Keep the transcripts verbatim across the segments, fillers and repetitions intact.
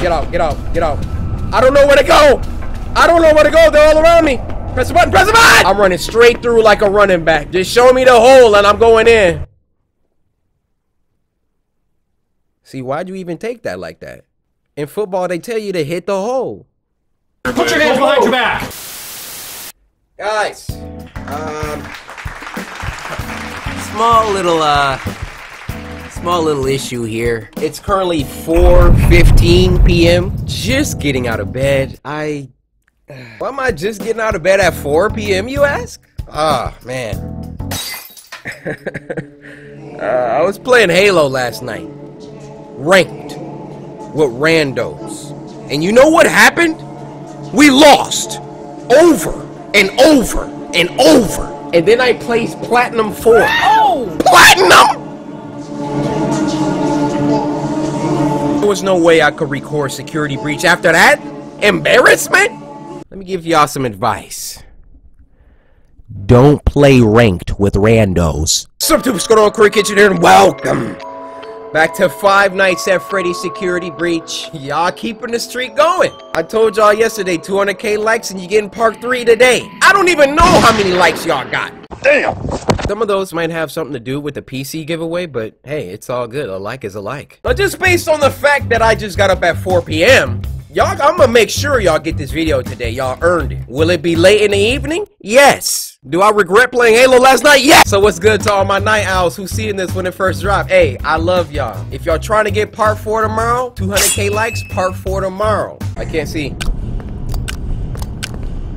Get out, get out, get out. I don't know where to go. I don't know where to go. They're all around me. Press the button, press the button! I'm running straight through like a running back. Just show me the hole and I'm going in. See, why'd you even take that like that? In football, they tell you to hit the hole. Put your hands behind your back! Guys, um, small little, uh, small little issue here. It's currently four fifteen p m Just getting out of bed. I, why am I just getting out of bed at four p m you ask? Ah, oh, man. uh, I was playing Halo last night. Ranked. With randos. And you know what happened? We lost. Over. And over. And over. And then I placed Platinum four. Oh! Platinum?! There was no way I could record Security Breach after that. Embarrassment? Let me give y'all some advice. Don't play ranked with randos. What's up, what's going on? CoryxKenshin here, and welcome back to Five Nights at Freddy's Security Breach. Y'all keeping the streak going. I told y'all yesterday, two hundred K likes and you getting part three today. I don't even know how many likes y'all got. Damn! Some of those might have something to do with the P C giveaway, but hey, it's all good. A like is a like. But just based on the fact that I just got up at four p m, y'all, I'm gonna make sure y'all get this video today. Y'all earned it. Will it be late in the evening? Yes. Do I regret playing Halo last night? Yeah! So what's good to all my night owls who's seeing this when it first dropped? Hey, I love y'all. If y'all trying to get part four tomorrow, two hundred K likes, part four tomorrow. I can't see.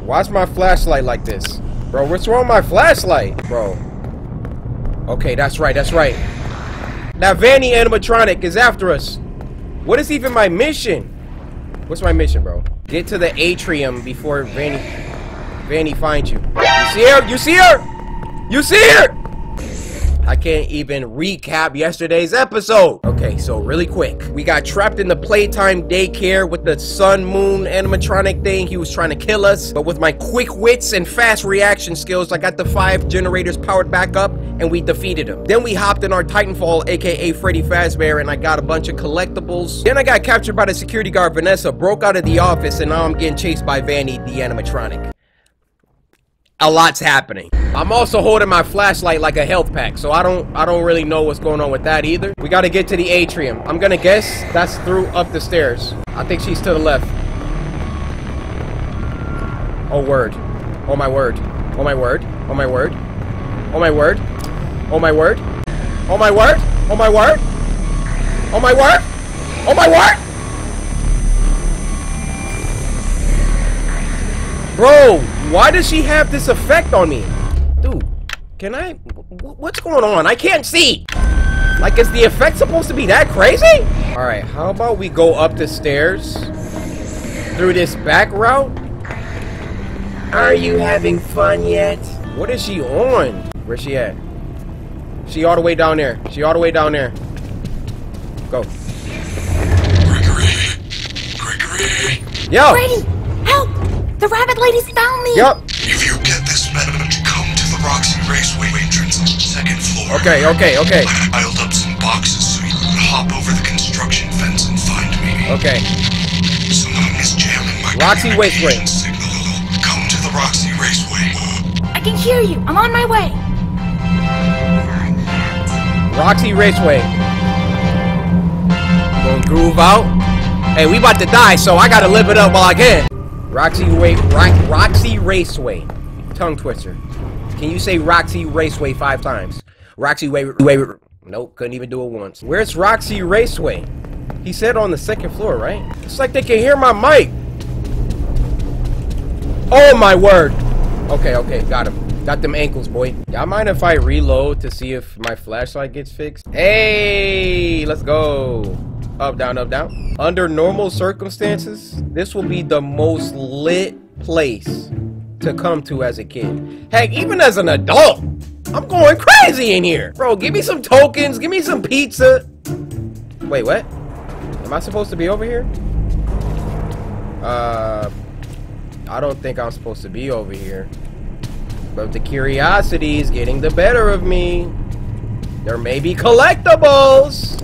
Why's my flashlight like this? Bro, what's wrong with my flashlight? Bro. Okay, that's right, that's right. That Vanny animatronic is after us. What is even my mission? What's my mission, bro? Get to the atrium before Vanny... Vanny finds you. You see her? You see her? You see her? I can't even recap yesterday's episode. Okay, so really quick. We got trapped in the playtime daycare with the sun moon animatronic thing. He was trying to kill us. But with my quick wits and fast reaction skills, I got the five generators powered back up and we defeated him. Then we hopped in our Titanfall, aka Freddy Fazbear, and I got a bunch of collectibles. Then I got captured by the security guard Vanessa, broke out of the office, and now I'm getting chased by Vanny the animatronic. A lot's happening. I'm also holding my flashlight like a health pack, so I don't I don't really know what's going on with that either. We gotta get to the atrium. I'm gonna guess that's through up the stairs. I think she's to the left. Oh word. Oh my word. Oh my word. Oh my word. Oh my word. Oh my word. Oh my word. Oh my word. Oh my word. Oh my word. Bro. Why does she have this effect on me? Dude, can I... What's going on? I can't see! Like, is the effect supposed to be that crazy? Alright, how about we go up the stairs? Through this back route? Are you having fun yet? What is she on? Where's she at? She all the way down there. She all the way down there. Go. Gregory! Gregory! Yo! Freddy! Help! The rabbit lady's found me! Yup! If you get this message, come to the Roxy Raceway entrance on the second floor. Okay, okay, okay. I piled up some boxes so you can hop over the construction fence and find me. Okay. Someone is jamming my Roxy Raceway signal. Come to the Roxy Raceway. I can hear you. I'm on my way. Roxy Raceway. Gonna groove out. Hey, we about to die, so I gotta live it up while I can. Roxy Way, Rock, Roxy Raceway, tongue twister. Can you say Roxy Raceway five times? Roxy Way, way, way, nope, couldn't even do it once. Where's Roxy Raceway? He said on the second floor, right? It's like they can hear my mic. Oh my word. Okay, okay, got him. Got them ankles, boy. Y'all mind if I reload to see if my flashlight gets fixed? Hey, let's go. Up, down, up, down. Under normal circumstances, this will be the most lit place to come to as a kid. Heck, even as an adult, I'm going crazy in here. Bro, give me some tokens. Give me some pizza. Wait, what? Am I supposed to be over here? Uh, I don't think I'm supposed to be over here. But the curiosity is getting the better of me. There may be collectibles.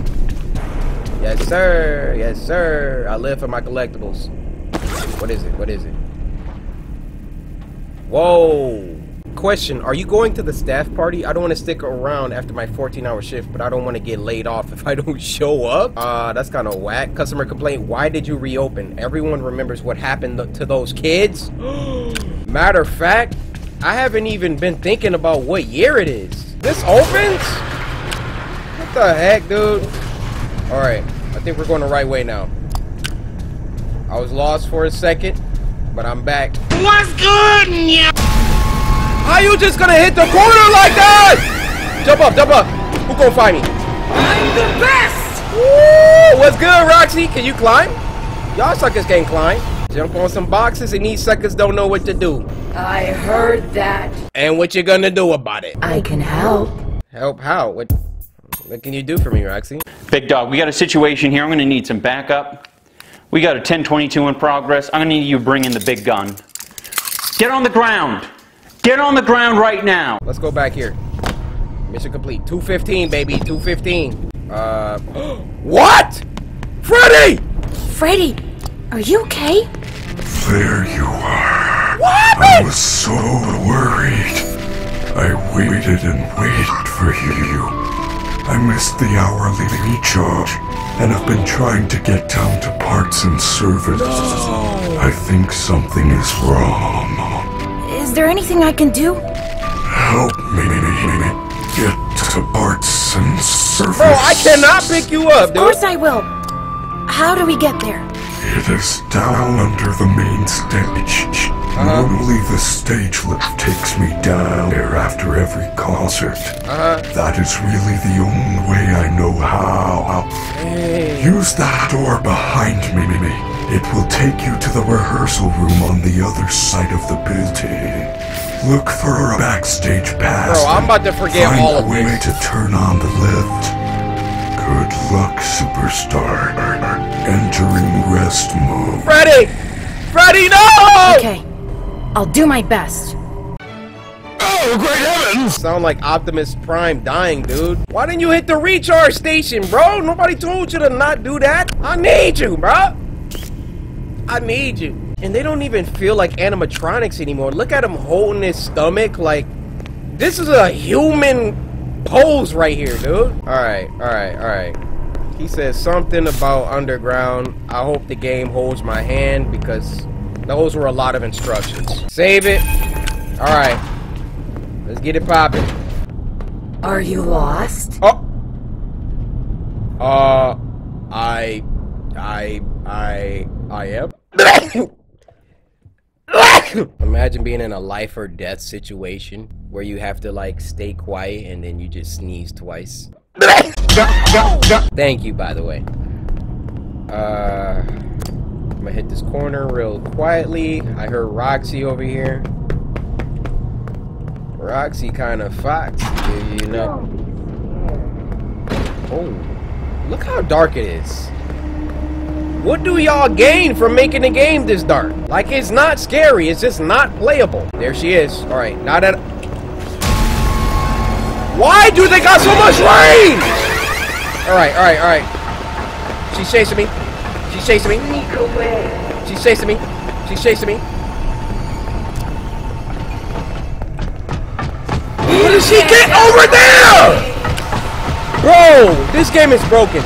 Yes, sir. Yes, sir. I live for my collectibles. What is it? What is it? Whoa. Question, are you going to the staff party? I don't want to stick around after my fourteen hour shift, but I don't want to get laid off if I don't show up. Uh, that's kind of whack. Customer complaint, why did you reopen? Everyone remembers what happened th- to those kids. Matter of fact, I haven't even been thinking about what year it is. This opens? What the heck, dude? Alright, I think we're going the right way now. I was lost for a second, but I'm back. What's good, yeah? How you just gonna hit the corner like that? Jump up, jump up. Who gonna find me? I'm the best! Woo! What's good, Roxy? Can you climb? Y'all suckers can't climb. Jump on some boxes and these suckers don't know what to do. I heard that. And what you gonna do about it? I can help. Help how? What, what can you do for me, Roxy? Big dog, we got a situation here. I'm gonna need some backup. We got a ten twenty-two in progress. I'm gonna need you to bring in the big gun. Get on the ground! Get on the ground right now. Let's go back here. Mission complete. two fifteen, baby. two fifteen. Uh, what? Freddy! Freddy, are you okay? There you are. What happened? I was so worried. I waited and waited for you. I missed the hourly recharge, and I've been trying to get down to parts and service. No. I think something is wrong. Is there anything I can do? Help me get to parts and service. Bro, I cannot pick you up, dude. Of course I will. How do we get there? It is down under the main stage. Uh-huh. Normally the stage lift takes me down there after every concert. Uh-huh. That is really the only way I know how. Hey. Use that door behind me. It will take you to the rehearsal room on the other side of the building. Look for a backstage pass. Bro, I'm about to forget all of this. Find a way to turn on the lift. Good luck, superstar. Entering rest mode. Freddy! Freddy, no! Okay, I'll do my best. Oh, great heavens! Sound like Optimus Prime dying, dude. Why didn't you hit the recharge station, bro? Nobody told you to not do that. I need you, bro. I need you. And they don't even feel like animatronics anymore. Look at him holding his stomach like this is a human pose right here, dude. All right, all right, all right. He says something about underground. I hope the game holds my hand because those were a lot of instructions. Save it. All right. Let's get it popping. Are you lost? Oh. Uh, I, I, I... I am. Imagine being in a life or death situation where you have to like stay quiet and then you just sneeze twice. Thank you, by the way. Uh, I'm gonna hit this corner real quietly. I heard Roxy over here. Roxy kind of fox, you know. Oh, look how dark it is. What do y'all gain from making the game this dark? Like, it's not scary, it's just not playable. There she is. All right, now that... Why do they got so much range? All right, all right, all right. She's chasing me. She's chasing me. She's chasing me. She's chasing me. How did she get over there? Bro, this game is broken.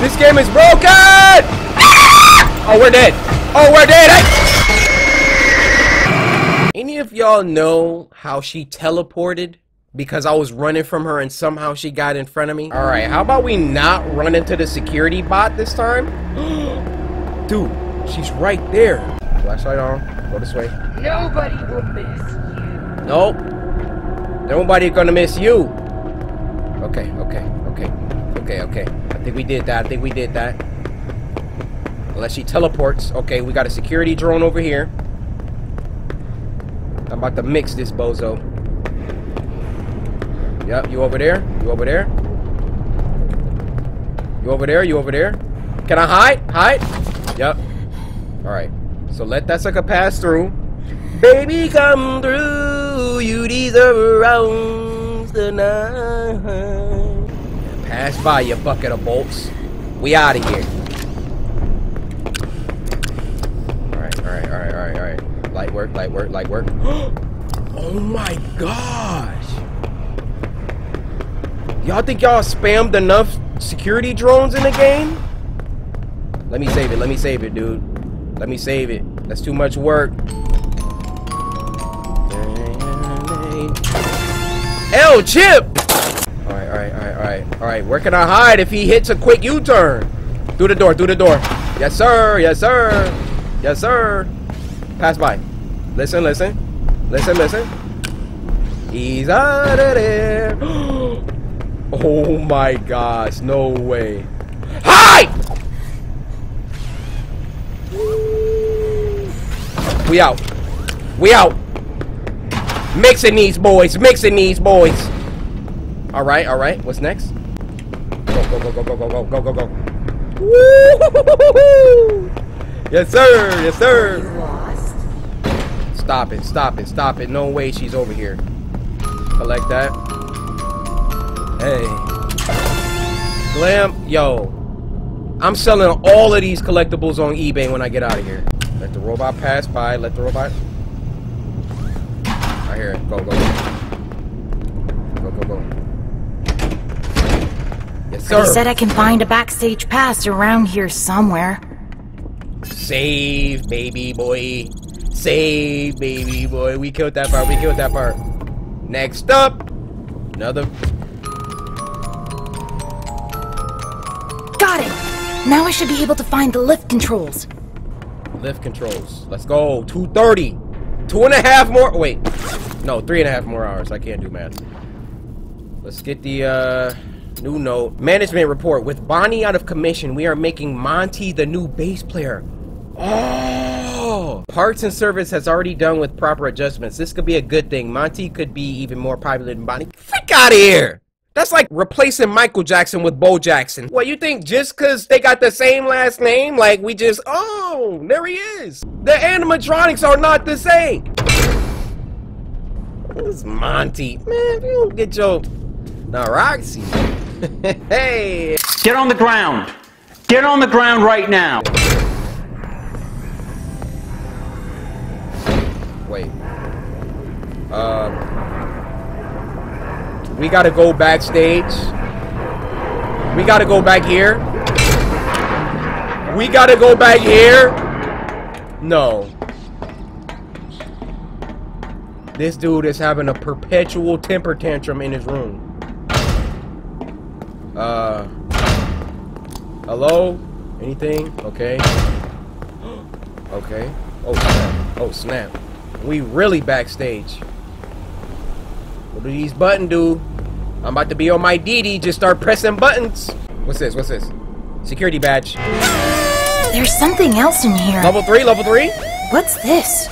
This game is broken! Ah! Oh, we're dead. Oh, we're dead! I Any of y'all know how she teleported? Because I was running from her and somehow she got in front of me? Alright, how about we not run into the security bot this time? Dude, she's right there. Flashlight on. Go this way. Nobody will miss you. Nope. Nobody's gonna miss you. Okay, okay, okay. Okay, okay. I think we did that. I think we did that. Unless she teleports. Okay, we got a security drone over here. I'm about to mix this bozo. Yep, you over there? You over there? You over there? You over there? Can I hide? Hide? Yep. Alright. So let that sucker pass through. Baby, come through. You deserve rounds tonight. That's by your bucket of bolts. We out of here. Alright, alright, alright, alright, alright. Light work, light work, light work. Oh my gosh! Y'all think y'all spammed enough security drones in the game? Let me save it, let me save it, dude. Let me save it. That's too much work. L Chip! Alright, alright, alright, alright. Alright, where can I hide if he hits a quick U-turn? Through the door, through the door. Yes, sir, yes, sir. Yes, sir. Pass by. Listen, listen. Listen, listen. He's out of there. Oh my gosh, no way. Hide! We out. We out. Mixing these boys. Mixing these boys. All right. All right. What's next? Go, go, go, go, go, go, go, go, go, go. Woo! Yes, sir. Yes, sir. Lost. Stop it. Stop it. Stop it. No way she's over here. Collect that. Hey. Glam. Yo. I'm selling all of these collectibles on eBay when I get out of here. Let the robot pass by. Let the robot. I hear it. Go, go, go, go, go, go. Yes, sir. I said I can find a backstage pass around here somewhere. Save, baby boy. Save, baby boy. We killed that part. We killed that part. Next up, another. Got it. Now I should be able to find the lift controls. Lift controls. Let's go. two thirty. Two and a half more. Wait. No, three and a half more hours. I can't do math. Let's get the uh, new note. Management report. With Bonnie out of commission, we are making Monty the new bass player. Oh! Parts and service has already done with proper adjustments. This could be a good thing. Monty could be even more popular than Bonnie. Freak out of here! That's like replacing Michael Jackson with Bo Jackson. Well, you think just because they got the same last name, like we just, oh, there he is. The animatronics are not the same. Who's Monty? Man, you don't get your... Now, Roxy. Hey. Get on the ground. Get on the ground right now. Wait. Uh... We gotta go backstage. We gotta go back here. We gotta go back here. No. This dude is having a perpetual temper tantrum in his room. Uh. Hello? Anything? Okay. Okay. Oh snap. Oh snap. We really backstage. What do these buttons do? I'm about to be on my D D. Just start pressing buttons. What's this? What's this? Security badge. There's something else in here. Level three, level three. What's this?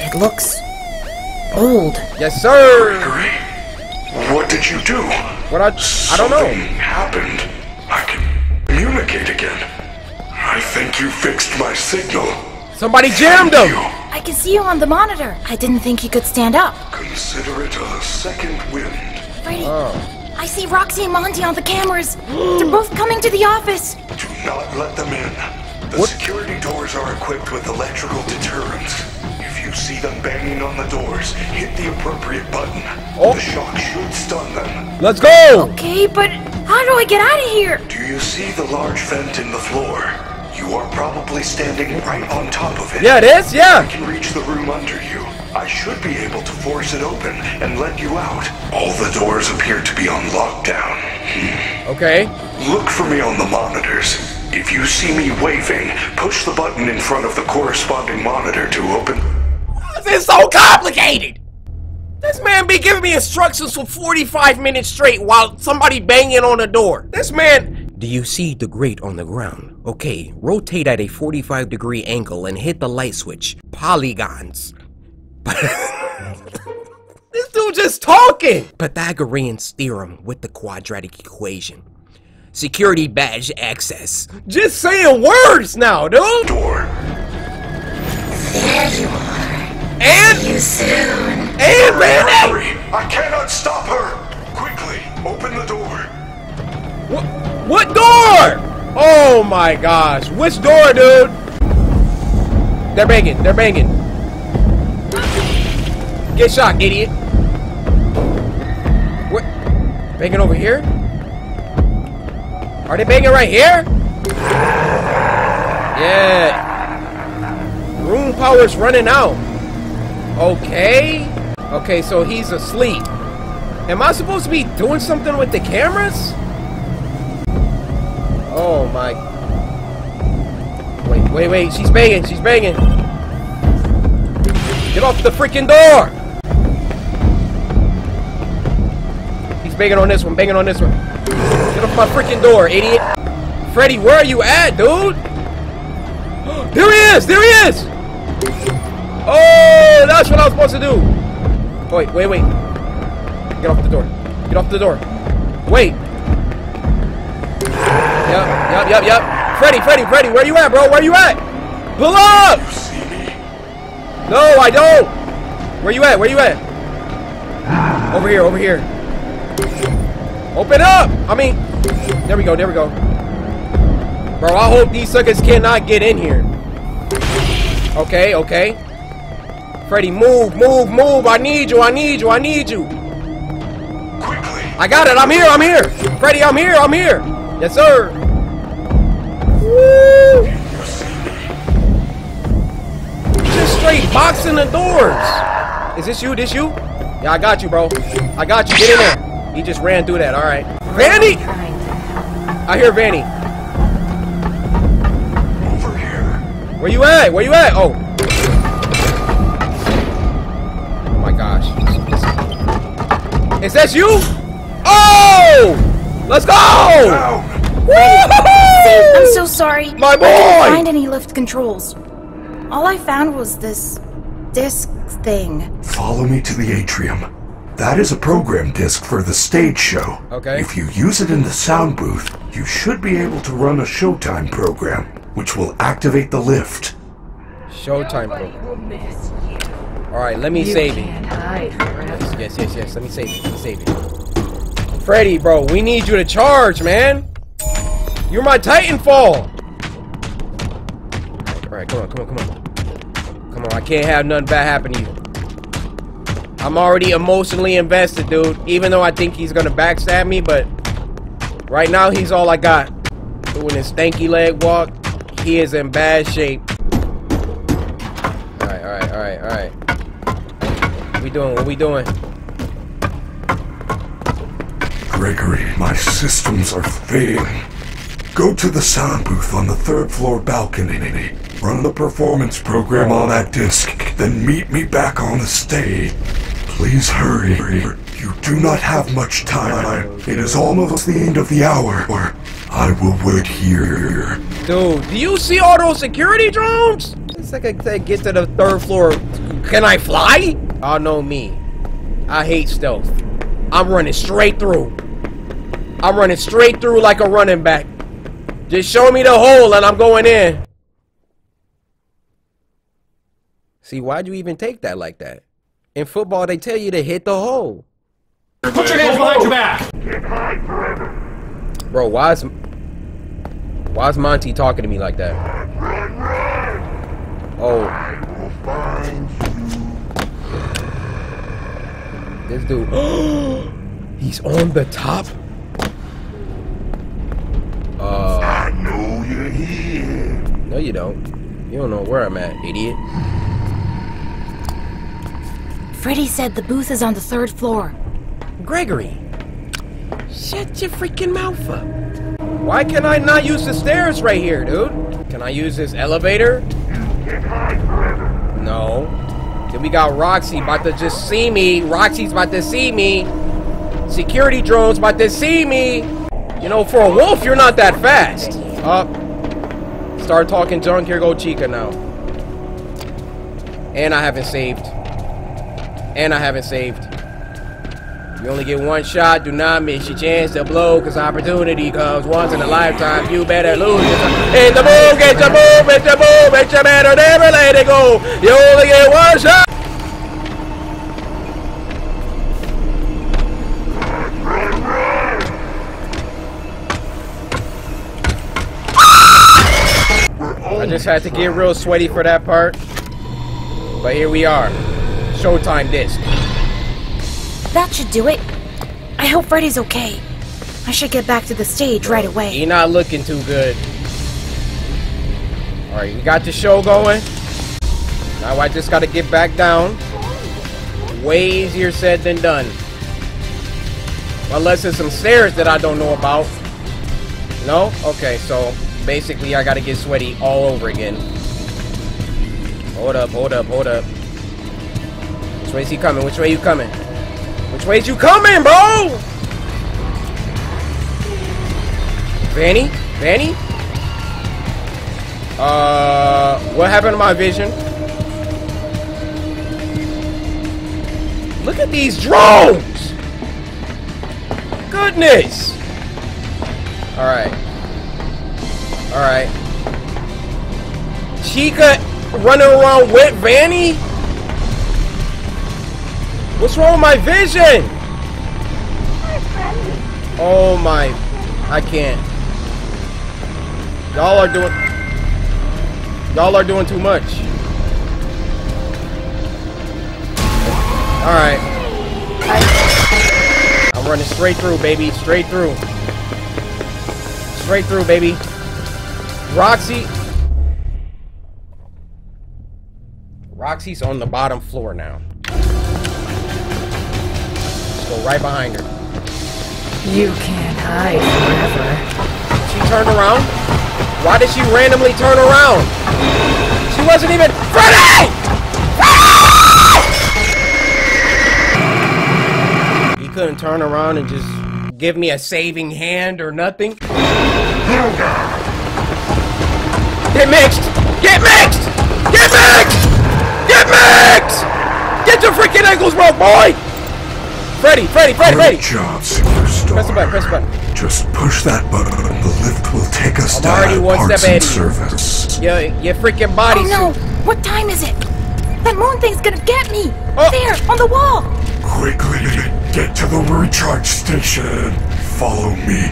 It looks old. Yes, sir. Gregory, what did you do? What I? I don't know. Something happened. I can communicate again. I think you fixed my signal. Somebody jammed him. I can see you on the monitor. I didn't think you could stand up. Consider it a second wind. Freddy, oh. I see Roxy and Monty on the cameras. They're both coming to the office. Do not let them in. The what? Security doors are equipped with electrical deterrents. If you see them banging on the doors, hit the appropriate button. Oh. The shock should stun them. Let's go! Okay, but how do I get out of here? Do you see the large vent in the floor? You are probably standing right on top of it. Yeah, it is, yeah. I can reach the room under you. I should be able to force it open and let you out. All the doors appear to be on lockdown. Hmm. Okay. Look for me on the monitors. If you see me waving, push the button in front of the corresponding monitor to open. This is so complicated! This man be giving me instructions for forty-five minutes straight while somebody banging on the door. This man... Do you see the grate on the ground? Okay, rotate at a forty-five degree angle and hit the light switch. Polygons. This dude just talking! Pythagorean's theorem with the quadratic equation. Security badge access. Just saying words now, dude! Door. There you are. And? See you soon. And, man! Hurry, hurry. I cannot stop her! Quickly, open the door. What? What door? Oh my gosh. Which door, dude? They're banging. They're banging. Get shot, idiot. What? Banging over here? Are they banging right here? Yeah. Room power's running out. Okay. Okay, so he's asleep. Am I supposed to be doing something with the cameras? Oh my. Wait, wait, wait. She's banging. She's banging. Get off the freaking door. He's banging on this one. Banging on this one. Get off my freaking door, idiot. Freddy, where are you at, dude? There he is. There he is. Oh, that's what I was supposed to do. Wait, wait, wait. Get off the door. Get off the door. Wait. Yup, yup, yup, yup. Freddy, Freddy, Freddy, where you at, bro? Where you at? Pull up! No, I don't. Where you at? Where you at? Over here, over here. Open up! I mean, there we go, there we go. Bro, I hope these suckers cannot get in here. Okay, okay. Freddy, move, move, move. I need you, I need you, I need you. Quickly. I got it, I'm here, I'm here. Freddy, I'm here, I'm here. Yes, sir. Woo. Just straight boxing the doors. Is this you? This you? Yeah, I got you, bro. I got you. Get in there. He just ran through that. All right. Vanny! I hear Vanny. Over here. Where you at? Where you at? Oh. Oh, my gosh. Is that you? Oh! Let's go! No. Woo-hoo-hoo! I'm so sorry. My boy! I didn't find any lift controls. All I found was this disc thing. Follow me to the atrium. That is a program disc for the stage show. Okay. If you use it in the sound booth, you should be able to run a showtime program, which will activate the lift. Showtime program. Alright, let me you save it. Yes, yes, yes. Let me save it. Let me save it. Freddy, bro, we need you to charge, man. You're my Titanfall. All right, come on, come on, come on. Come on, I can't have nothing bad happen to you. I'm already emotionally invested, dude. Even though I think he's going to backstab me, but right now he's all I got. Doing his stanky leg walk, he is in bad shape. All right, all right, all right, all right. What we doing? What we doing? Gregory, my systems are failing. Go to the sound booth on the third floor balcony. Run the performance program on that disc, then meet me back on the stage. Please hurry. You do not have much time. It is almost the end of the hour. I will wait here. Dude, do you see all those security drones? It's like I get to the third floor. Can I fly? Oh, no, me. I hate stealth. I'm running straight through. I'm running straight through like a running back. Just show me the hole and I'm going in. See, why'd you even take that like that? In football, they tell you to hit the hole. Put your hands behind your back. Get high forever. Bro, why is why is Monty talking to me like that? Run, run. Oh. I will find you. This dude. He's on the top. Uh, I know you're here. No, you don't. You don't know where I'm at, idiot. Freddy said the booth is on the third floor. Gregory, shut your freaking mouth up. Why can I not use the stairs right here, dude? Can I use this elevator? Get high forever. No. Then we got Roxy about to just see me. Roxy's about to see me. Security drones about to see me. You know, for a wolf, you're not that fast. Up. Uh, start talking junk. Here go Chica now. And I haven't saved. And I haven't saved. You only get one shot. Do not miss your chance to blow, because opportunity comes once in a lifetime. You better lose it. It's the move. Get the move. It's the move. It's your better never let it go. You only get one shot. just had to get real sweaty for that part. But here we are. Showtime disc. That should do it. I hope Freddy's okay. I should get back to the stage right away. You're not looking too good. Alright, we got the show going. Now I just gotta get back down. Way easier said than done. Unless there's some stairs that I don't know about. No? Okay, so basically I gotta get sweaty all over again. Hold up, hold up, hold up. Which way is he coming? Which way you coming? Which way is you coming, bro? Vanny? Vanny? Uh, what happened to my vision? Look at these drones! Goodness! Alright. Alright. Chica running around with Vanny? What's wrong with my vision? Oh my. I can't. Y'all are doing. Y'all are doing too much. Alright. I'm running straight through, baby. Straight through. Straight through, baby. Roxy. Roxy's on the bottom floor now. Let's go right behind her. You can't hide forever. She turned around? Why did she randomly turn around? She wasn't even. Freddy! Freddy! He couldn't turn around and just give me a saving hand or nothing. Get mixed! Get mixed! Get mixed! Get mixed! Get your freaking ankles, bro, boy! Freddy, Freddy, Freddy, Freddy! Good job, superstar. Press the button, press the button. Just push that button. The lift will take us I'm down already one parts step in service. Your, your freaking body suit. Oh no! What time is it? That moon thing's gonna get me! Oh. There, on the wall! Quickly, get to the recharge station. Follow me.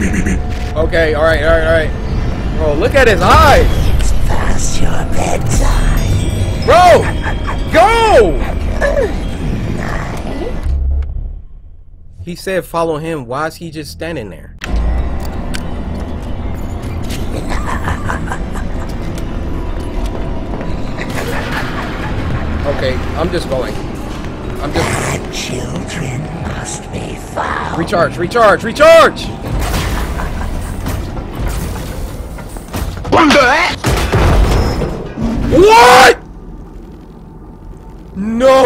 Okay, alright, alright, alright. Bro, look at his eyes! It's past your bedtime. Bro! Go! He said follow him. Why is he just standing there? Okay, I'm just going. I'm just Bad children must be found. Recharge, recharge, recharge! What? No!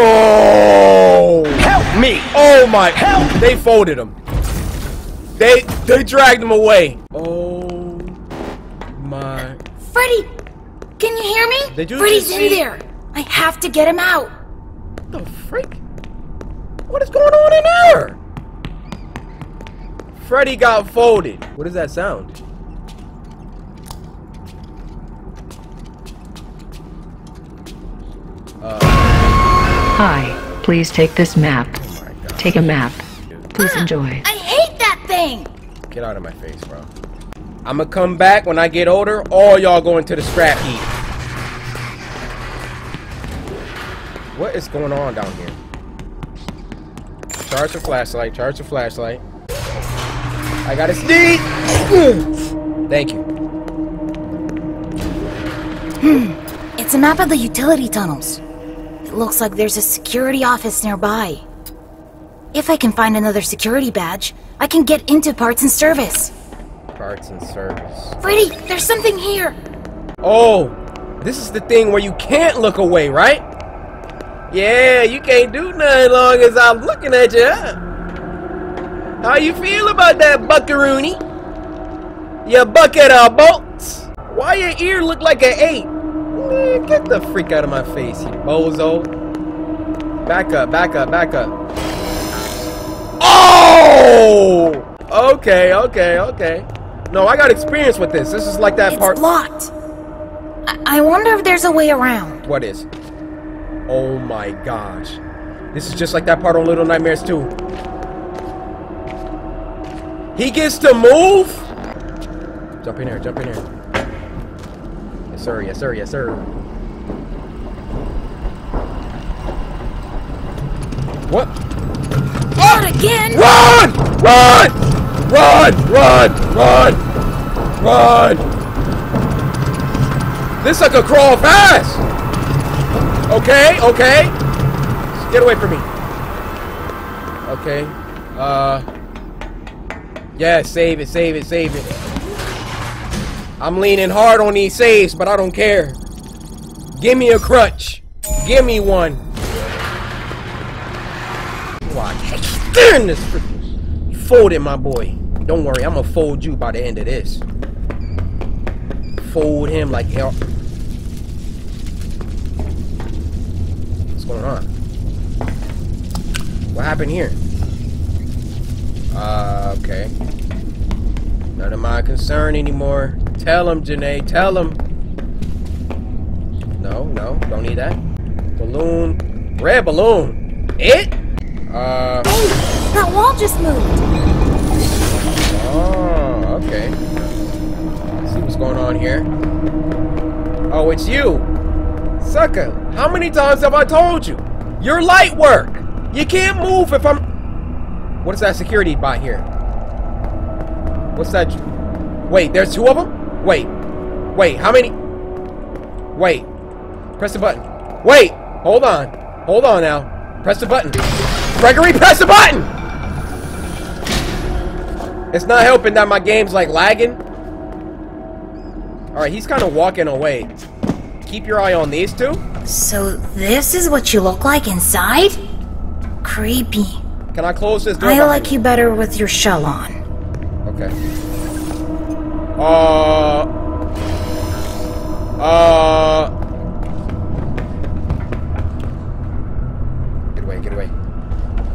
Help me! Oh my! Help! They folded him. They they dragged him away. Oh my! Freddy, can you hear me? Did you Freddy's in there. I have to get him out. What the freak? What is going on in there? Freddy got folded. What is that sound? Uh. Hi. Please take this map. Take a map. Please enjoy. I hate that thing! Get out of my face, bro. I'ma come back when I get older. All y'all going to the scrap heap. What is going on down here? Charge the flashlight. Charge the flashlight. I got a sneak! Thank you. Hmm. It's a map of the utility tunnels. It looks like there's a security office nearby. If I can find another security badge, I can get into parts and service. Parts and service. Freddy, there's something here! Oh! This is the thing where you can't look away, right? Yeah, you can't do nothing long as I'm looking at you, huh? How you feel about that, buckaroony? Your bucket of bolts? Why your ear look like an eight? Man, get the freak out of my face, you bozo. Back up, back up, back up. Oh! Okay, okay, okay. No, I got experience with this. This is like that it's part. It's locked. I, I wonder if there's a way around. What is? Oh my gosh. This is just like that part on Little Nightmares two. He gets to move? Jump in here, jump in here. Let's Yes, sir. Yes, sir. Yes, sir. What? Not again! Run! Run! Run! Run! Run! Run! This sucker crawl fast! Okay, okay. Get away from me. Okay. Uh. Yeah, save it, save it, save it. I'm leaning hard on these saves, but I don't care. Give me a crutch. Give me one. Why? Damn this! You folded, my boy. Don't worry, I'm gonna fold you by the end of this. Fold him like hell. What's going on? What happened here? Uh, okay. None of my concern anymore. Tell him, Janae. Tell him. No, no. Don't need that. Balloon. Red balloon. It? Uh. Hey, that wall just moved. Oh, okay. Let's see what's going on here. Oh, it's you. Sucker. How many times have I told you? You're light work. You can't move if I'm... What is that security bot here? What's that? Wait, there's two of them? Wait. Wait, how many? Wait. Press the button. Wait. Hold on. Hold on now. Press the button. Gregory, press the button! It's not helping that my game's like lagging. Alright, he's kind of walking away. Keep your eye on these two. So this is what you look like inside? Creepy. Can I close this door? I like you better with your shell on. Okay. Uh. Uh. Get away, get away.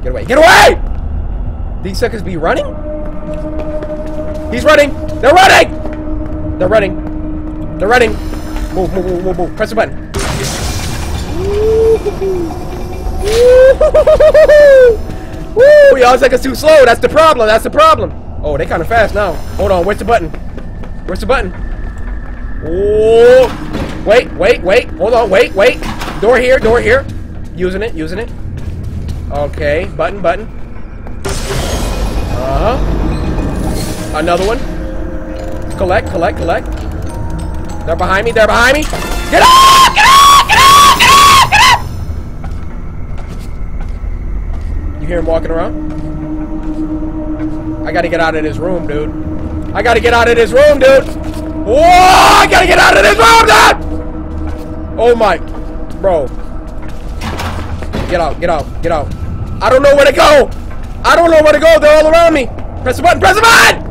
Get away, get away! These suckers be running? He's running! They're running! They're running. They're running. Move, move, move, move, move. Press the button. Woo-hoo-hoo! Woo! Y'all seconds too slow. That's the problem. That's the problem. Oh, they kind of fast now. Hold on. Where's the button? Where's the button? Oh! Wait, wait, wait. Hold on. Wait, wait. Door here. Door here. Using it. Using it. Okay. Button. Button. Uh huh. Another one. Collect. Collect. Collect. They're behind me. They're behind me. Get up! Get up! Get up! Get up! Get up! Hear him walking around. I gotta get out of this room, dude. I gotta get out of this room, dude. Whoa! I gotta get out of this room, dude. Oh my, bro. Get out! Get out! Get out! I don't know where to go. I don't know where to go. They're all around me. Press the button. Press the button.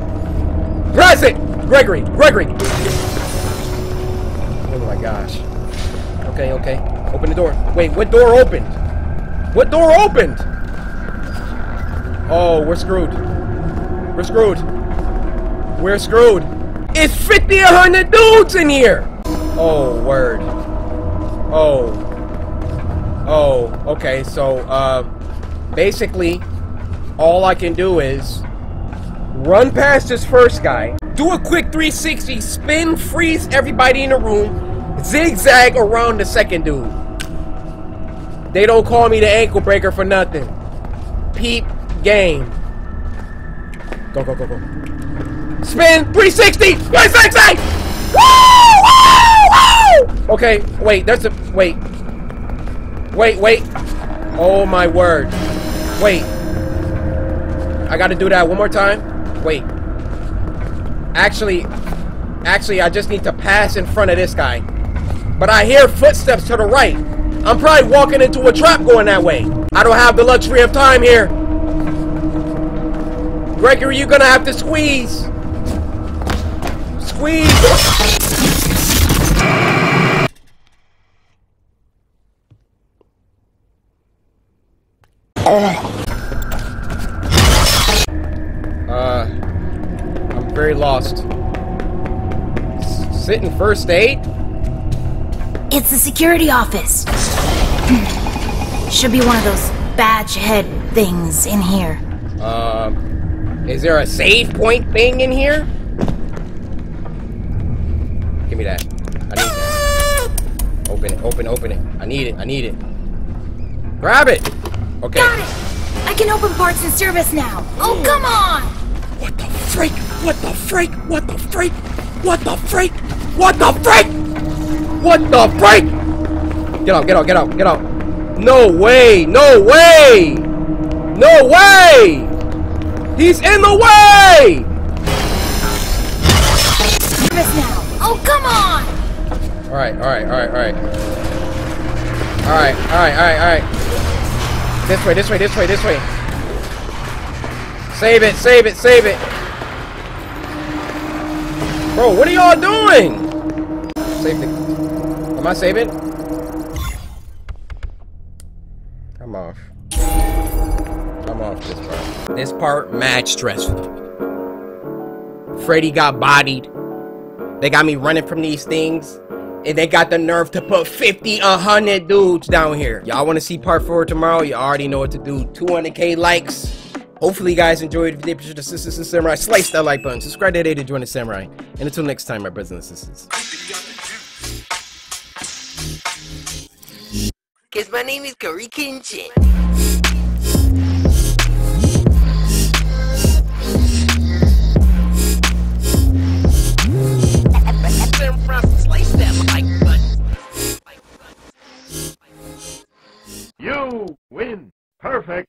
Press it, Gregory. Gregory. Oh my gosh. Okay, okay. Open the door. Wait, what door opened? What door opened? Oh, we're screwed. We're screwed. We're screwed. It's fifty, a hundred dudes in here. Oh, word. Oh. Oh, okay. So, uh, basically, all I can do is run past this first guy, do a quick three sixty, spin, freeze everybody in the room, zigzag around the second dude. They don't call me the ankle breaker for nothing. Peep. Game. Go, go, go, go. Spin! three sixty! three sixty! Woo! Woo! Woo! Okay, wait, there's a... Wait. Wait, wait. Oh, my word. Wait. I gotta do that one more time. Wait. Actually... Actually, I just need to pass in front of this guy. But I hear footsteps to the right. I'm probably walking into a trap going that way. I don't have the luxury of time here. Gregory, you're gonna have to squeeze. Squeeze. Uh, I'm very lost. S sit in first aid? It's the security office. Should be one of those badge head things in here. Um. Uh, Is there a save point thing in here? Give me that. I need that. Open, open it. I need it. I need it. Grab it. Okay. Got it. I can open parts and service now. Oh, come on. What the freak? What the freak? What the freak? What the freak? What the freak? What the freak? Get out, get out, get out, get out. No way. No way. No way. He's in the way. Service now. Oh, come on. All right, all right, all right, all right, all right, all right, all right, all right. This way, this way, this way, this way. Save it, save it, save it. Bro, what are y'all doing? Save it. Am I saving? I'm off. I'm off this part. This part, mad stressful. Freddy got bodied. They got me running from these things. And they got the nerve to put fifty, a hundred dudes down here. Y'all want to see part four tomorrow? You already know what to do. two hundred K likes. Hopefully you guys enjoyed. If you did, be sure to Sisters and Samurai. Slice that like button. Subscribe today to join the Samurai. And until next time, my brothers and sisters. Because my name is CoryxKenshin. You win. Perfect.